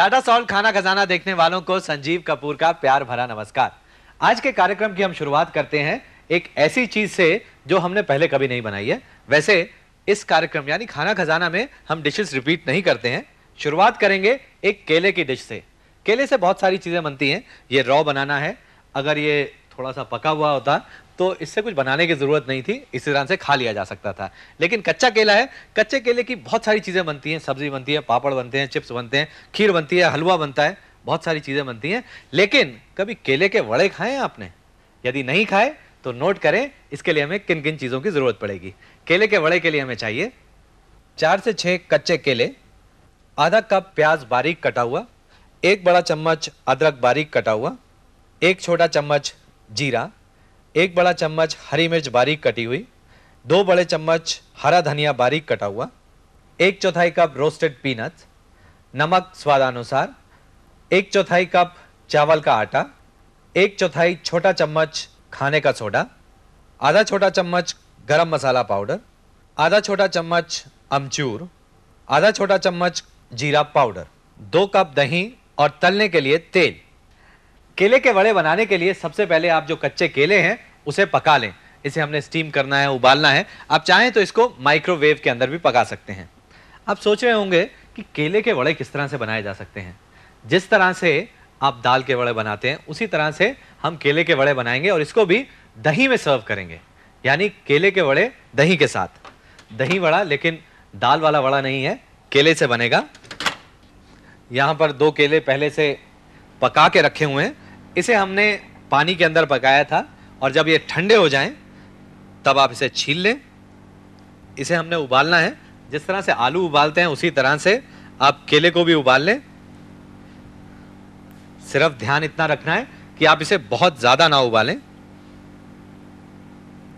Tata salt खाना खजाना देखने वालों को संजीव कपूर का प्यार भरा नमस्कार। आज के कार्यक्रम की हम शुरुआत करते हैं एक ऐसी चीज से जो हमने पहले कभी नहीं बनाई है। वैसे इस कार्यक्रम यानी खाना खजाना में हम डिशेस रिपीट नहीं करते हैं। शुरुआत करेंगे एक केले की डिश से। केले से बहुत सारी चीजें बनती हैं। ये रॉ बनाना है, अगर ये थोड़ा सा पका हुआ होता तो इससे कुछ बनाने की जरूरत नहीं थी, इसी तरह से खा लिया जा सकता था। लेकिन कच्चा केला है, कच्चे केले की बहुत सारी चीजें बनती हैं। सब्जी बनती है, पापड़ बनते हैं, चिप्स बनते हैं, खीर बनती है, हलवा बनता है, बहुत सारी चीजें बनती हैं। लेकिन कभी केले के वड़े खाए आपने? यदि नहीं खाए तो नोट करें इसके लिए हमें किन किन चीजों की जरूरत पड़ेगी। केले के वड़े के लिए हमें चाहिए 4 से 6 कच्चे केले, आधा कप प्याज बारीक कटा हुआ, 1 बड़ा चम्मच अदरक बारीक कटा हुआ, 1 छोटा चम्मच जीरा, 1 बड़ा चम्मच हरी मिर्च बारीक कटी हुई, 2 बड़े चम्मच हरा धनिया बारीक कटा हुआ, 1/4 कप रोस्टेड पीनट्स, नमक स्वादानुसार, 1/4 कप चावल का आटा, 1/4 छोटा चम्मच खाने का सोडा, आधा छोटा चम्मच गरम मसाला पाउडर, आधा छोटा चम्मच अमचूर, आधा छोटा चम्मच जीरा पाउडर, 2 कप दही और तलने के लिए तेल। केले के वड़े बनाने के लिए सबसे पहले आप जो कच्चे केले हैं उसे पका लें। इसे हमने स्टीम करना है, उबालना है। आप चाहें तो इसको माइक्रोवेव के अंदर भी पका सकते हैं। आप सोच रहे होंगे कि केले के वड़े किस तरह से बनाए जा सकते हैं। जिस तरह से आप दाल के वड़े बनाते हैं उसी तरह से हम केले के वड़े बनाएंगे और इसको भी दही में सर्व करेंगे। यानी केले के वड़े दही के साथ। दही वड़ा, लेकिन दाल वाला वड़ा नहीं है, केले से बनेगा। यहाँ पर 2 केले पहले से पका के रखे हुए हैं। इसे हमने पानी के अंदर पकाया था और जब ये ठंडे हो जाएं तब आप इसे छील लें। इसे हमने उबालना है। जिस तरह से आलू उबालते हैं उसी तरह से आप केले को भी उबाल लें। सिर्फ ध्यान इतना रखना है कि आप इसे बहुत ज़्यादा ना उबालें।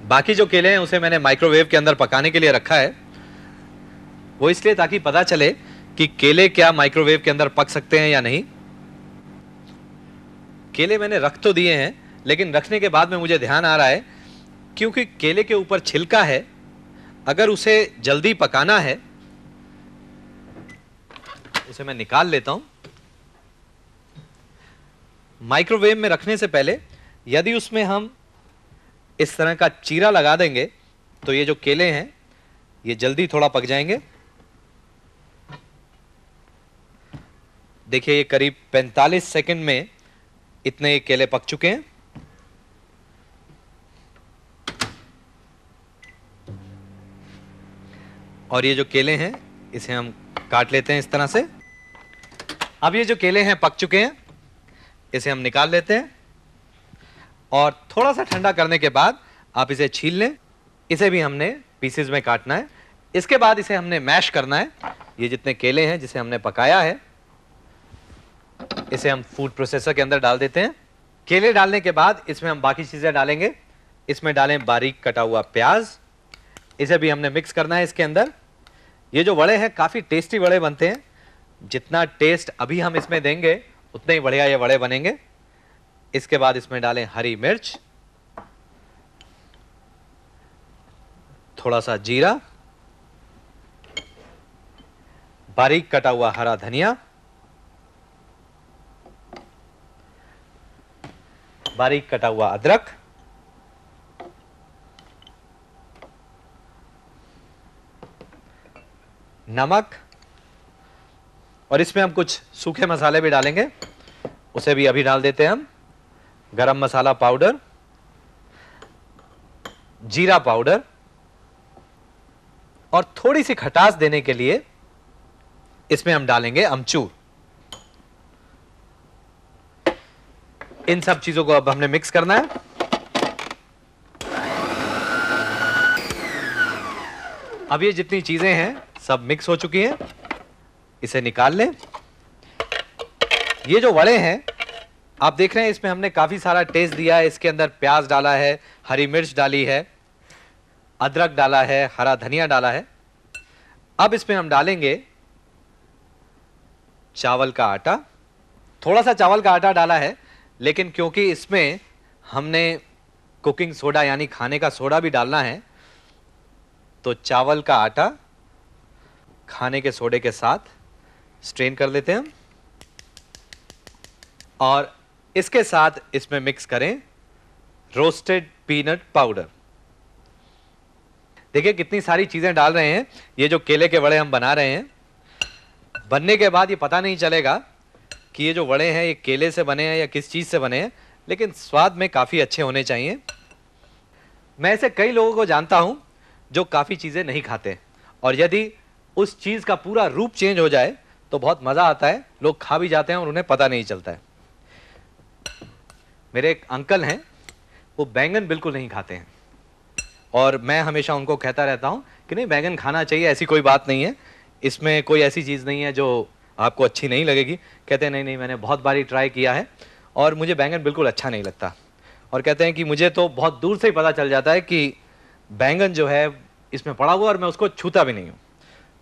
बाकी जो केले हैं उसे मैंने माइक्रोवेव के अंदर पकाने के लिए रखा है, वो इसलिए ताकि पता चले कि केले क्या माइक्रोवेव के अंदर पक सकते हैं या नहीं। केले मैंने रख तो दिए हैं, लेकिन रखने के बाद में मुझे ध्यान आ रहा है क्योंकि केले के ऊपर छिलका है, अगर उसे जल्दी पकाना है। उसे मैं निकाल लेता हूँ। माइक्रोवेव में रखने से पहले यदि उसमें हम इस तरह का चीरा लगा देंगे तो ये जो केले हैं ये जल्दी थोड़ा पक जाएंगे। देखिए ये करीब 45 सेकंड में इतने केले पक चुके हैं। और ये जो केले हैं इसे हम काट लेते हैं इस तरह से। अब ये जो केले हैं पक चुके हैं, इसे हम निकाल लेते हैं और थोड़ा सा ठंडा करने के बाद आप इसे छील लें। इसे भी हमने पीसेज में काटना है। इसके बाद इसे हमने मैश करना है। ये जितने केले हैं जिसे हमने पकाया है इसे हम फूड प्रोसेसर के अंदर डाल देते हैं। केले डालने के बाद इसमें हम बाकी चीज़ें डालेंगे। इसमें डालें बारीक कटा हुआ प्याज, इसे भी हमने मिक्स करना है इसके अंदर। ये जो वड़े हैं काफ़ी टेस्टी वड़े बनते हैं। जितना टेस्ट अभी हम इसमें देंगे उतने ही बढ़िया ये वड़े बनेंगे। इसके बाद इसमें डालें हरी मिर्च, थोड़ा सा जीरा, बारीक कटा हुआ हरा धनिया, बारीक कटा हुआ अदरक, नमक और इसमें हम कुछ सूखे मसाले भी डालेंगे। उसे भी अभी डाल देते हैं हम। गरम मसाला पाउडर, जीरा पाउडर और थोड़ी सी खटास देने के लिए इसमें हम डालेंगे अमचूर। इन सब चीजों को अब हमने मिक्स करना है। अब ये जितनी चीजें हैं सब मिक्स हो चुकी हैं। इसे निकाल लें। ये जो वड़े हैं आप देख रहे हैं इसमें हमने काफी सारा टेस्ट दिया है। इसके अंदर प्याज डाला है, हरी मिर्च डाली है, अदरक डाला है, हरा धनिया डाला है। अब इसमें हम डालेंगे चावल का आटा। थोड़ा सा चावल का आटा डाला है, लेकिन क्योंकि इसमें हमने कुकिंग सोडा यानी खाने का सोडा भी डालना है तो चावल का आटा खाने के सोडे के साथ स्ट्रेन कर लेते हैं हम। और इसके साथ इसमें मिक्स करें रोस्टेड पीनट पाउडर। देखिए कितनी सारी चीजें डाल रहे हैं। ये जो केले के वड़े हम बना रहे हैं, बनने के बाद ये पता नहीं चलेगा कि ये जो वड़े हैं ये केले से बने हैं या किस चीज़ से बने हैं, लेकिन स्वाद में काफ़ी अच्छे होने चाहिए। मैं ऐसे कई लोगों को जानता हूँ जो काफ़ी चीज़ें नहीं खाते, और यदि उस चीज़ का पूरा रूप चेंज हो जाए तो बहुत मज़ा आता है। लोग खा भी जाते हैं और उन्हें पता नहीं चलता है। मेरे एक अंकल हैं, वो बैंगन बिल्कुल नहीं खाते हैं, और मैं हमेशा उनको कहता रहता हूँ कि नहीं बैंगन खाना चाहिए, ऐसी कोई बात नहीं है, इसमें कोई ऐसी चीज़ नहीं है जो आपको अच्छी नहीं लगेगी। कहते हैं नहीं नहीं मैंने बहुत बारी ट्राई किया है और मुझे बैंगन बिल्कुल अच्छा नहीं लगता। और कहते हैं कि मुझे तो बहुत दूर से ही पता चल जाता है कि बैंगन जो है इसमें पड़ा हुआ और मैं उसको छूता भी नहीं हूँ।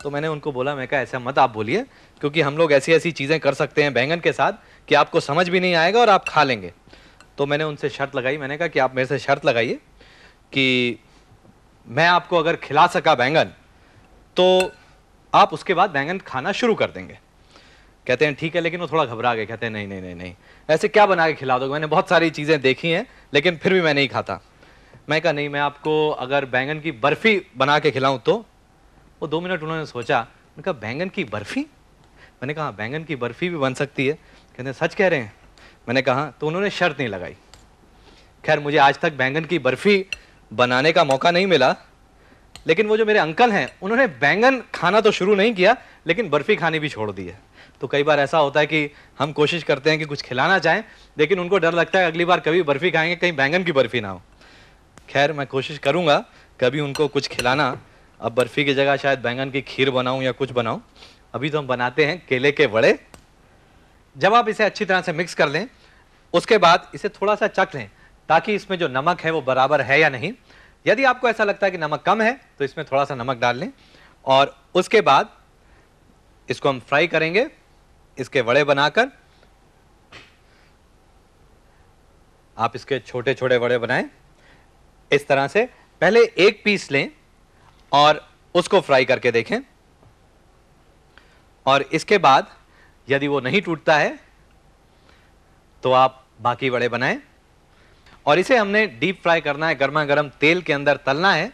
तो मैंने उनको बोला, मैं कहा ऐसा मत आप बोलिए, क्योंकि हम लोग ऐसी ऐसी चीज़ें कर सकते हैं बैंगन के साथ कि आपको समझ भी नहीं आएगा और आप खा लेंगे। तो मैंने उनसे शर्त लगाई, मैंने कहा कि आप मेरे से शर्त लगाइए कि मैं आपको अगर खिला सका बैंगन तो आप उसके बाद बैंगन खाना शुरू कर देंगे। कहते हैं ठीक है, लेकिन वो थोड़ा घबरा गए। कहते हैं नहीं नहीं नहीं नहीं, ऐसे क्या बना के खिला दोगे, मैंने बहुत सारी चीज़ें देखी हैं लेकिन फिर भी मैं नहीं खाता। मैं कहा नहीं, मैं आपको अगर बैंगन की बर्फ़ी बना के खिलाऊं तो। वो 2 मिनट उन्होंने सोचा, मैंने कहा बैंगन की बर्फ़ी? मैंने कहा बैंगन की बर्फ़ी भी बन सकती है। कहते हैं सच कह रहे हैं? मैंने कहा। तो उन्होंने शर्त नहीं लगाई। खैर मुझे आज तक बैंगन की बर्फ़ी बनाने का मौका नहीं मिला, लेकिन वो जो मेरे अंकल हैं उन्होंने बैंगन खाना तो शुरू नहीं किया लेकिन बर्फ़ी खानी भी छोड़ दी है। तो कई बार ऐसा होता है कि हम कोशिश करते हैं कि कुछ खिलाना चाहें, लेकिन उनको डर लगता है अगली बार कभी बर्फ़ी खाएंगे कहीं बैंगन की बर्फ़ी ना हो। खैर मैं कोशिश करूँगा कभी उनको कुछ खिलाना। अब बर्फ़ी की जगह शायद बैंगन की खीर बनाऊँ या कुछ बनाऊँ। अभी तो हम बनाते हैं केले के वड़े। जब आप इसे अच्छी तरह से मिक्स कर लें, उसके बाद इसे थोड़ा सा चख लें ताकि इसमें जो नमक है वो बराबर है या नहीं। यदि आपको ऐसा लगता है कि नमक कम है तो इसमें थोड़ा सा नमक डाल लें, और उसके बाद इसको हम फ्राई करेंगे इसके वड़े बनाकर। आप इसके छोटे छोटे वड़े बनाएं इस तरह से। पहले एक पीस लें और उसको फ्राई करके देखें, और इसके बाद यदि वो नहीं टूटता है तो आप बाकी वड़े बनाएं। और इसे हमने डीप फ्राई करना है, गर्मा गर्म तेल के अंदर तलना है।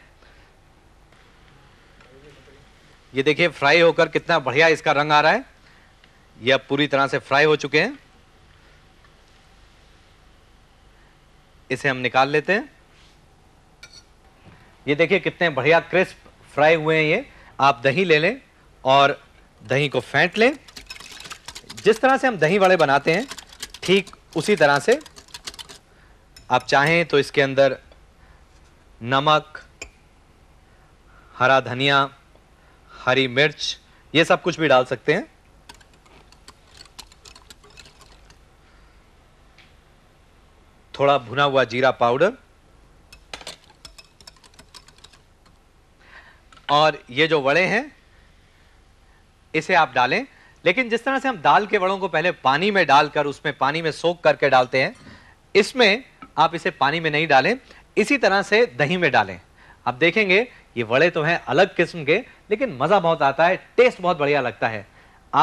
ये देखिए फ्राई होकर कितना बढ़िया इसका रंग आ रहा है। ये अब पूरी तरह से फ्राई हो चुके हैं, इसे हम निकाल लेते हैं। ये देखिए कितने बढ़िया क्रिस्प फ्राई हुए हैं ये। आप दही ले लें और दही को फेंट लें। जिस तरह से हम दही वड़े बनाते हैं ठीक उसी तरह से आप चाहें तो इसके अंदर नमक, हरा धनिया, हरी मिर्च, ये सब कुछ भी डाल सकते हैं। थोड़ा भुना हुआ जीरा पाउडर, और ये जो वड़े हैं इसे आप डालें। लेकिन जिस तरह से हम दाल के वड़ों को पहले पानी में डालकर उसमें पानी में सोख करके डालते हैं, इसमें आप इसे पानी में नहीं डालें, इसी तरह से दही में डालें। आप देखेंगे ये वड़े तो हैं अलग किस्म के, लेकिन मज़ा बहुत आता है, टेस्ट बहुत बढ़िया लगता है।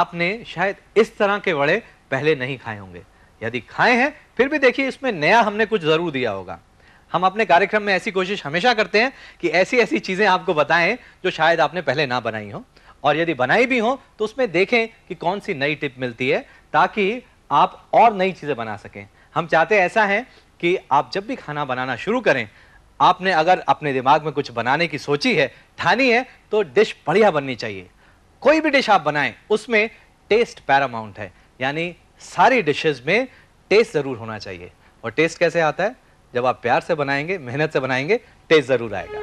आपने शायद इस तरह के वड़े पहले नहीं खाए होंगे, यदि खाए हैं फिर भी देखिए इसमें नया हमने कुछ ज़रूर दिया होगा। हम अपने कार्यक्रम में ऐसी कोशिश हमेशा करते हैं कि ऐसी ऐसी चीज़ें आपको बताएं जो शायद आपने पहले ना बनाई हों, और यदि बनाई भी हों तो उसमें देखें कि कौन सी नई टिप मिलती है, ताकि आप और नई चीज़ें बना सकें। हम चाहते ऐसा है कि आप जब भी खाना बनाना शुरू करें, आपने अगर अपने दिमाग में कुछ बनाने की सोची है, ठानी है, तो डिश बढ़िया बननी चाहिए। कोई भी डिश आप बनाएं उसमें टेस्ट पैरामाउंट है, यानी सारी डिशेस में टेस्ट ज़रूर होना चाहिए। और टेस्ट कैसे आता है? जब आप प्यार से बनाएंगे, मेहनत से बनाएंगे, टेस्ट ज़रूर आएगा।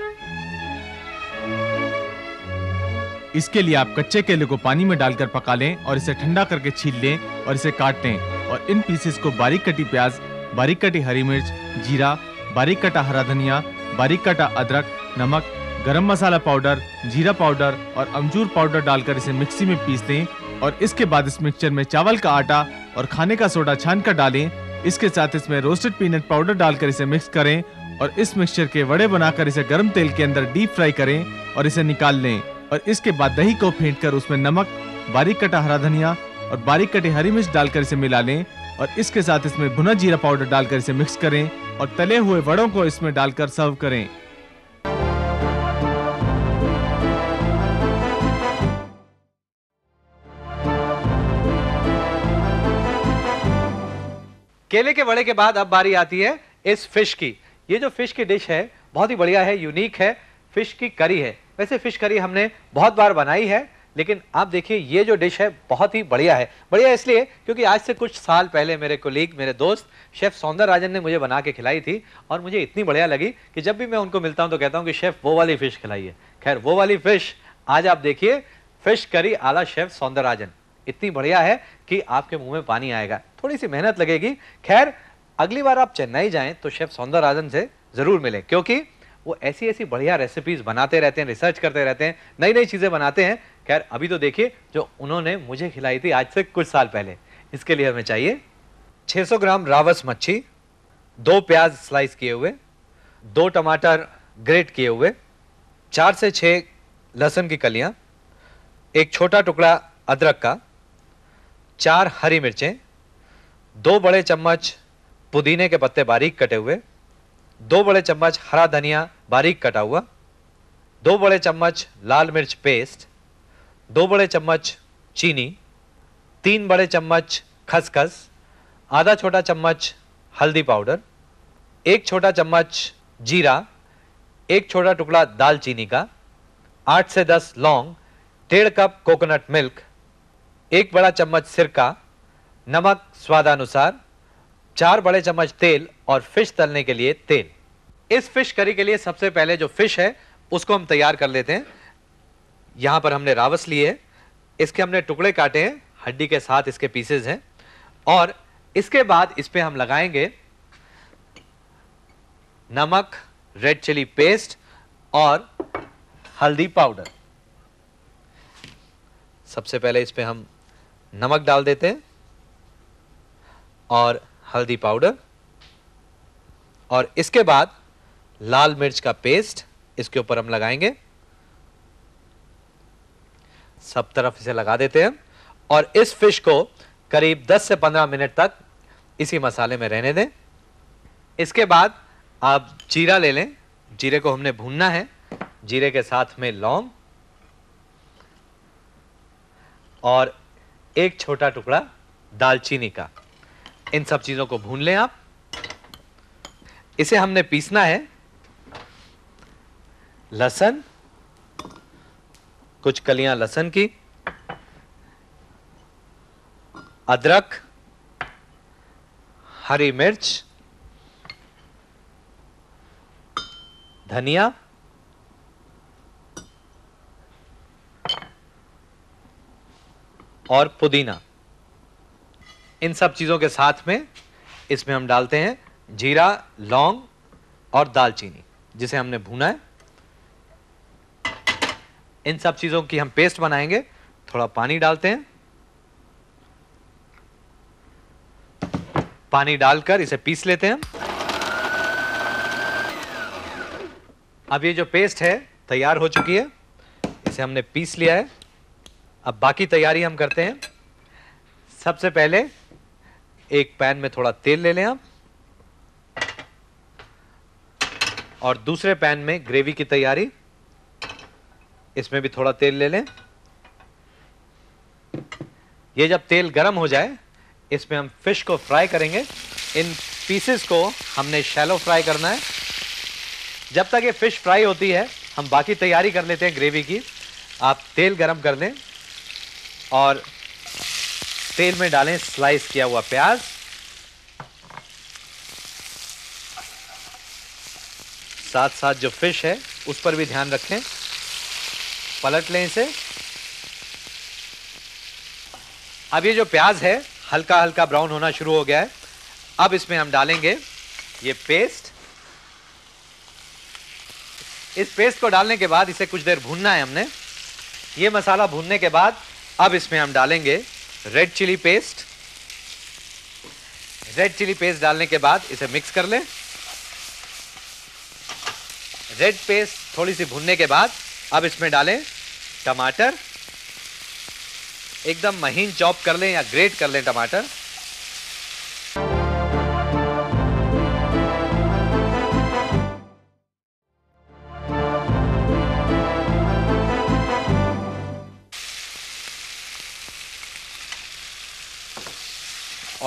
इसके लिए आप कच्चे केले को पानी में डालकर पका लें और इसे ठंडा करके छील लें और इसे काट लें, और इन पीसेस को बारीक कटी प्याज, बारीक कटी हरी मिर्च, जीरा, बारीक कटा हरा धनिया, बारीक कटा अदरक, नमक, गरम मसाला पाउडर, जीरा पाउडर और अमचूर पाउडर डालकर इसे मिक्सी में पीस दें। और इसके बाद इस मिक्सचर में चावल का आटा और खाने का सोडा छानकर डालें। इसके साथ इसमें रोस्टेड पीनट पाउडर डालकर इसे मिक्स करें, और इस मिक्सचर के वड़े बनाकर इसे गर्म तेल के अंदर डीप फ्राई करें और इसे निकाल लें। और इसके बाद दही को फेंट कर उसमें नमक, बारीक कटा हरा धनिया और बारीक कटी हरी मिर्च डालकर इसे मिला लें, और इसके साथ इसमें भुना जीरा पाउडर डालकर इसे मिक्स करें और तले हुए वड़ों को इसमें डालकर सर्व करें। केले के वड़े के बाद अब बारी आती है इस फिश की। ये जो फिश की डिश है बहुत ही बढ़िया है, यूनिक है, फिश की करी है। वैसे फिश करी हमने बहुत बार बनाई है, लेकिन आप देखिए ये जो डिश है बहुत ही बढ़िया है। बढ़िया इसलिए क्योंकि आज से कुछ साल पहले मेरे कोलीग, मेरे दोस्त शेफ सौंदर राजन ने मुझे बना के खिलाई थी और मुझे इतनी बढ़िया लगी कि जब भी मैं उनको मिलता हूँ तो कहता हूँ कि शेफ वो वाली फिश खिलाइए। खैर वो वाली फिश आज आप देखिए, फिश करी आला शेफ सौंदर राजन, इतनी बढ़िया है कि आपके मुँह में पानी आएगा, थोड़ी सी मेहनत लगेगी। खैर अगली बार आप चेन्नई जाएँ तो शेफ सौंदर राजन से ज़रूर मिलें, क्योंकि वो ऐसी ऐसी बढ़िया रेसिपीज़ बनाते रहते हैं, रिसर्च करते रहते हैं, नई नई चीज़ें बनाते हैं। खैर अभी तो देखिए जो उन्होंने मुझे खिलाई थी आज से कुछ साल पहले। इसके लिए हमें चाहिए 600 ग्राम रावस मच्छी, 2 प्याज स्लाइस किए हुए, 2 टमाटर ग्रेट किए हुए, 4 से 6 लहसुन की कलियां, एक छोटा टुकड़ा अदरक का, 4 हरी मिर्चें, 2 बड़े चम्मच पुदीने के पत्ते बारीक कटे हुए, 2 बड़े चम्मच हरा धनिया बारीक कटा हुआ, 2 बड़े चम्मच लाल मिर्च पेस्ट, 2 बड़े चम्मच चीनी, 3 बड़े चम्मच खसखस, आधा छोटा चम्मच हल्दी पाउडर, 1 छोटा चम्मच जीरा, 1 छोटा टुकड़ा दालचीनी का, 8 से 10 लौंग, 1.5 कप कोकोनट मिल्क, 1 बड़ा चम्मच सिरका, नमक स्वादानुसार, 4 बड़े चम्मच तेल और फिश तलने के लिए तेल। इस फिश करी के लिए सबसे पहले जो फिश है उसको हम तैयार कर लेते हैं। यहाँ पर हमने रावस लिए है, इसके हमने टुकड़े काटे हैं, हड्डी के साथ इसके पीसेस हैं, और इसके बाद इस पे हम लगाएंगे नमक, रेड चिली पेस्ट और हल्दी पाउडर। सबसे पहले इस पे हम नमक डाल देते हैं और हल्दी पाउडर, और इसके बाद लाल मिर्च का पेस्ट इसके ऊपर हम लगाएंगे। सब तरफ इसे लगा देते हैं और इस फिश को करीब 10 से 15 मिनट तक इसी मसाले में रहने दें। इसके बाद आप जीरा ले लें, जीरे को हमने भूनना है, जीरे के साथ में लौंग और 1 छोटा टुकड़ा दालचीनी का। इन सब चीज़ों को भून लें आप, इसे हमने पीसना है। लहसुन, कुछ कलियां लहसुन की, अदरक, हरी मिर्च, धनिया, और पुदीना। इन सब चीज़ों के साथ में इसमें हम डालते हैं जीरा, लौंग और दालचीनी जिसे हमने भूना है। इन सब चीज़ों की हम पेस्ट बनाएंगे, थोड़ा पानी डालते हैं, पानी डालकर इसे पीस लेते हैं। अब ये जो पेस्ट है तैयार हो चुकी है, इसे हमने पीस लिया है। अब बाकी तैयारी हम करते हैं। सबसे पहले एक पैन में थोड़ा तेल ले लें आप, और दूसरे पैन में ग्रेवी की तैयारी, इसमें भी थोड़ा तेल ले लें। ये जब तेल गरम हो जाए इसमें हम फिश को फ्राई करेंगे। इन पीसेस को हमने शैलो फ्राई करना है। जब तक ये फिश फ्राई होती है हम बाकी तैयारी कर लेते हैं ग्रेवी की। आप तेल गरम कर लें और तेल में डालें स्लाइस किया हुआ प्याज, साथ साथ जो फिश है उस पर भी ध्यान रखें। पलट लें इसे। अब ये जो प्याज है हल्का हल्का ब्राउन होना शुरू हो गया है। अब इसमें हम डालेंगे ये पेस्ट। इस पेस्ट को डालने के बाद इसे कुछ देर भूनना है हमने। ये मसाला भूनने के बाद अब इसमें हम डालेंगे red chilli paste. Red chilli paste डालने के बाद इसे मिक्स कर लें। रेड पेस्ट थोड़ी सी भूनने के बाद अब इसमें डालें टमाटर, एकदम महीन चॉप कर लें या ग्रेट कर लें टमाटर।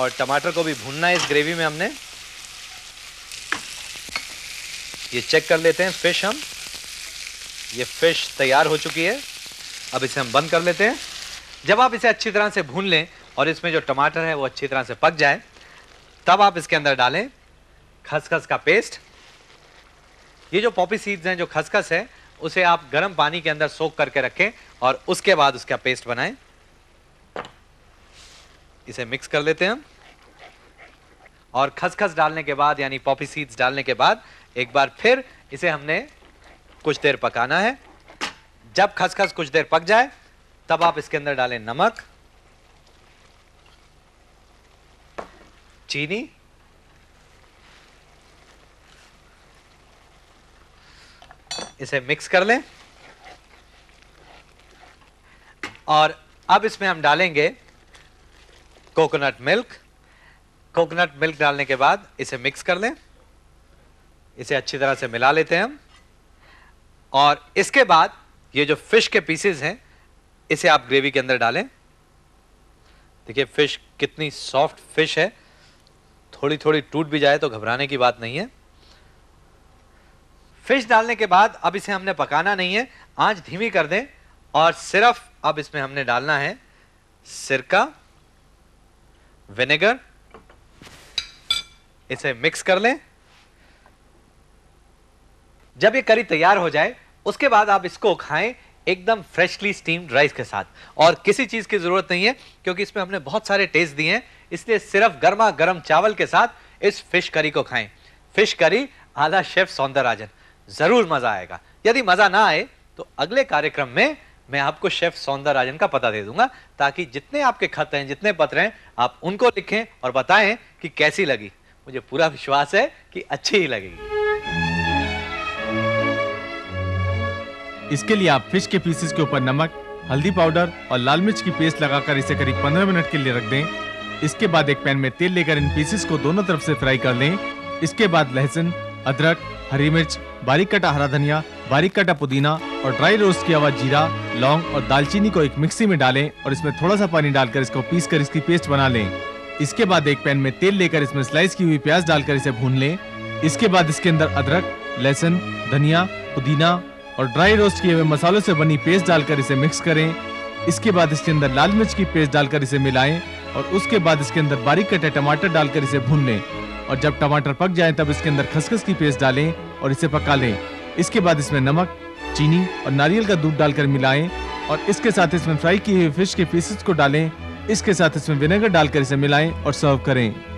और टमाटर को भी भूनना है इस ग्रेवी में हमने। ये चेक कर लेते हैं फिश हम, ये फिश तैयार हो चुकी है। अब इसे हम बंद कर लेते हैं। जब आप इसे अच्छी तरह से भून लें और इसमें जो टमाटर है वो अच्छी तरह से पक जाए, तब आप इसके अंदर डालें खसखस का पेस्ट। ये जो पॉपी सीड्स हैं, जो खसखस है, उसे आप गर्म पानी के अंदर सोख करके रखें और उसके बाद उसका पेस्ट बनाएं। इसे मिक्स कर लेते हैं हम। और खसखस डालने के बाद, यानी पॉपी सीड्स डालने के बाद, एक बार फिर इसे हमने कुछ देर पकाना है। जब खसखस कुछ देर पक जाए, तब आप इसके अंदर डालें नमक, चीनी, इसे मिक्स कर लें। और अब इसमें हम डालेंगे कोकोनट मिल्क। कोकोनट मिल्क डालने के बाद इसे मिक्स कर लें, इसे अच्छी तरह से मिला लेते हैं हम। और इसके बाद ये जो फिश के पीसेस हैं, इसे आप ग्रेवी के अंदर डालें। देखिए फिश कितनी सॉफ्ट फिश है, थोड़ी थोड़ी टूट भी जाए तो घबराने की बात नहीं है। फिश डालने के बाद अब इसे हमने पकाना नहीं है, आंच धीमी कर दें। और सिर्फ अब इसमें हमने डालना है सिरका, विनेगर, इसे मिक्स कर लें। जब ये करी तैयार हो जाए, उसके बाद आप इसको खाएं एकदम फ्रेशली स्टीम्ड राइस के साथ। और किसी चीज की जरूरत नहीं है, क्योंकि इसमें हमने बहुत सारे टेस्ट दिए हैं, इसलिए सिर्फ गर्मा गर्म चावल के साथ इस फिश करी को खाएं। फिश करी आला शेफ सौंदर राजन, जरूर मजा आएगा। यदि मजा ना आए तो अगले कार्यक्रम में मैं आपको शेफ सौंदर राजन का पता दे दूंगा, ताकि जितने आपके खत हैं, जितने पत्र हैं, आप उनको लिखें और बताएं कि कैसी लगी। मुझे पूरा विश्वास है कि अच्छी ही लगेगी। इसके लिए आप फिश के पीसेस के ऊपर नमक, हल्दी पाउडर और लाल मिर्च की पेस्ट लगाकर इसे करीब 15 मिनट के लिए रख दें। इसके बाद एक पैन में तेल लेकर इन पीसेस को दोनों तरफ से फ्राई कर लें। इसके बाद लहसुन, अदरक, हरी मिर्च, बारीक कटा हरा धनिया, बारीक कटा पुदीना और ड्राई रोस्ट किया हुआ जीरा, लौंग और दालचीनी को एक मिक्सी में डालें और इसमें थोड़ा सा पानी डालकर इसको पीस कर इसकी पेस्ट बना लें। इसके बाद एक पैन में तेल लेकर इसमें स्लाइस की हुई प्याज डालकर इसे भून लें। इसके बाद इसके अंदर अदरक, लहसुन, धनिया, पुदीना और ड्राई रोस्ट किए हुए मसालों से बनी पेस्ट डालकर इसे मिक्स करें। इसके बाद इसके अंदर लाल मिर्च की पेस्ट डालकर इसे मिलाएं और उसके बाद इसके अंदर बारीक कटे टमाटर डालकर इसे भून लें। और जब टमाटर पक जाए, तब इसके अंदर खसखस की पेस्ट डालें और इसे पका लें। इसके बाद इसमें नमक, चीनी और नारियल का दूध डालकर मिलाएं और इसके साथ इसमें फ्राई किए हुए फिश के पीसेस को डालें। इसके साथ इसमें विनेगर डालकर इसे मिलाएं और सर्व करें।